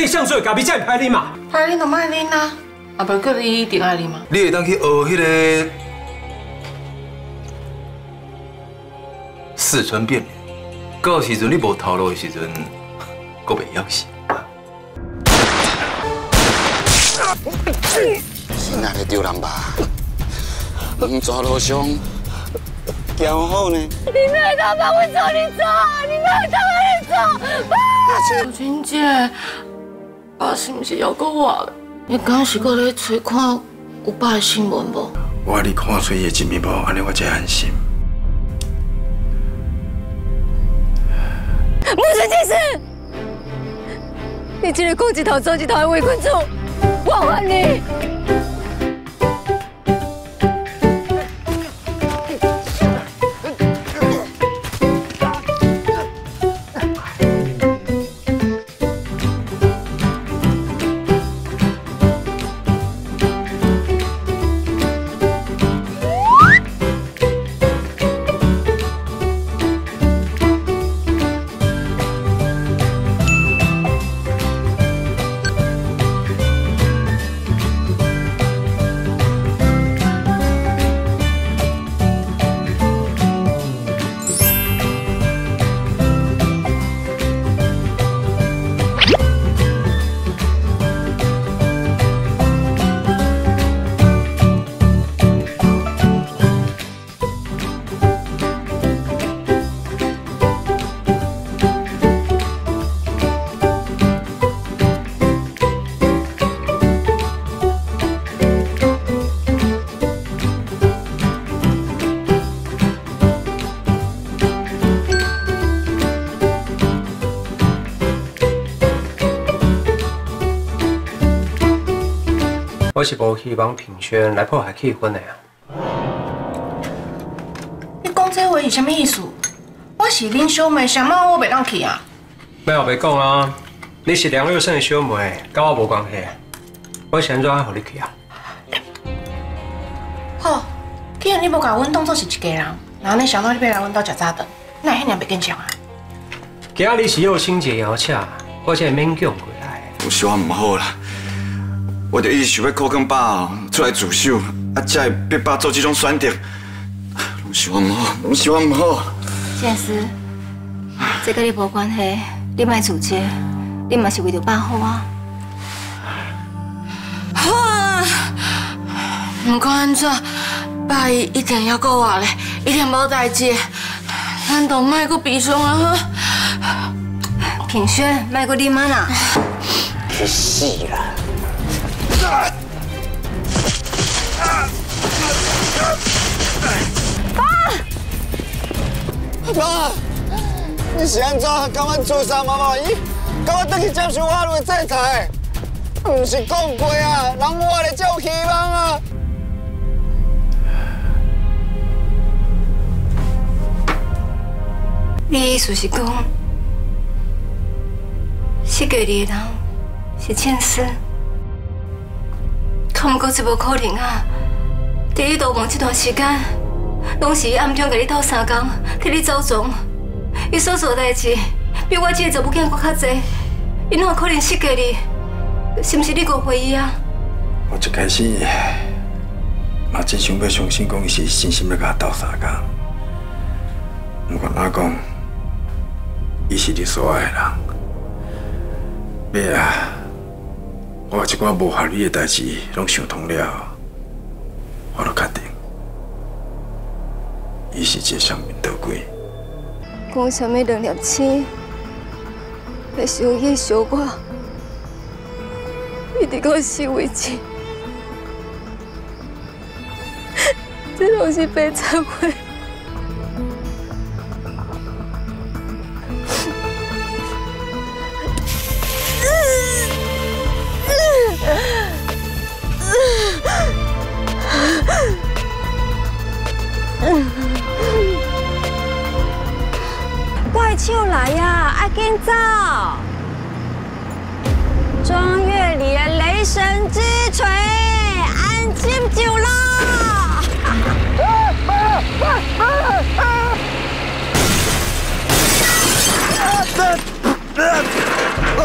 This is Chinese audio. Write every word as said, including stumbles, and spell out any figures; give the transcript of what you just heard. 这上水咖啡真歹啉嘛。歹啉就莫啉啦，啊，不过你一定爱啉嘛。你会当去学迄个四川变脸，到时阵你无头路的时阵，阁袂枵死。 是哪里丢人吧？两蛇路上，骄傲呢？你没当把我做你做，你没当把你做。小青姐，爸是不是又搁我？你敢是搁咧找看有爸的新闻无？我你看出伊的真面目，安尼我才安心。母亲这是，你今日讲一头做一头的伪君子。 我恨你！我是无希望评选来破坏气氛的啊！你讲这话是啥物意思？我是恁小妹，啥物我袂当去啊？别后白讲啊！你是梁又胜的小妹，跟我无关系。我是安怎让你去啊？好，既然你无把阮当作是一家人，然后你想到你要来阮家食早顿，那遐尔袂坚强啊？今日是又星期摇车，我才勉强过来。有小唔好啦。 我就一直想要靠近爸出来自首，啊，才会逼爸做这种选择。拢是我唔好，拢是我唔好。建思，这跟你无关系，你莫自责，你嘛是为着爸好啊。好啊，不管安怎，爸伊一定要顾我嘞，一定无代志。咱都莫阁悲伤啊！品轩，莫阁你妈啦！去死啦！ 爸，你是安怎甲我自杀嘛？嘛伊，甲我倒去接受法律制裁，毋是讲过啊？人活着才有希望啊！你意思是讲，失格的人是前世？ 可毋过是无可能啊！伫你逃亡这段时间，拢是伊暗中甲你斗相共，替你走赃。伊所做代志比我这个查某囝搁较侪，伊哪有可能失格你？是毋是你误会伊啊？我一开始嘛真想要相信，讲伊是真心要甲我斗相共。不管哪讲，伊是你所爱的人，爸。 我即款无合理的代志，拢想通了，我都确定，伊是这上面倒鬼。讲啥物两粒星，来想伊想我，一直到死为止，这拢是白忏悔。 怪兽来呀！爱紧走！庄月里的雷神之锤，安心就落。啊啊啊啊啊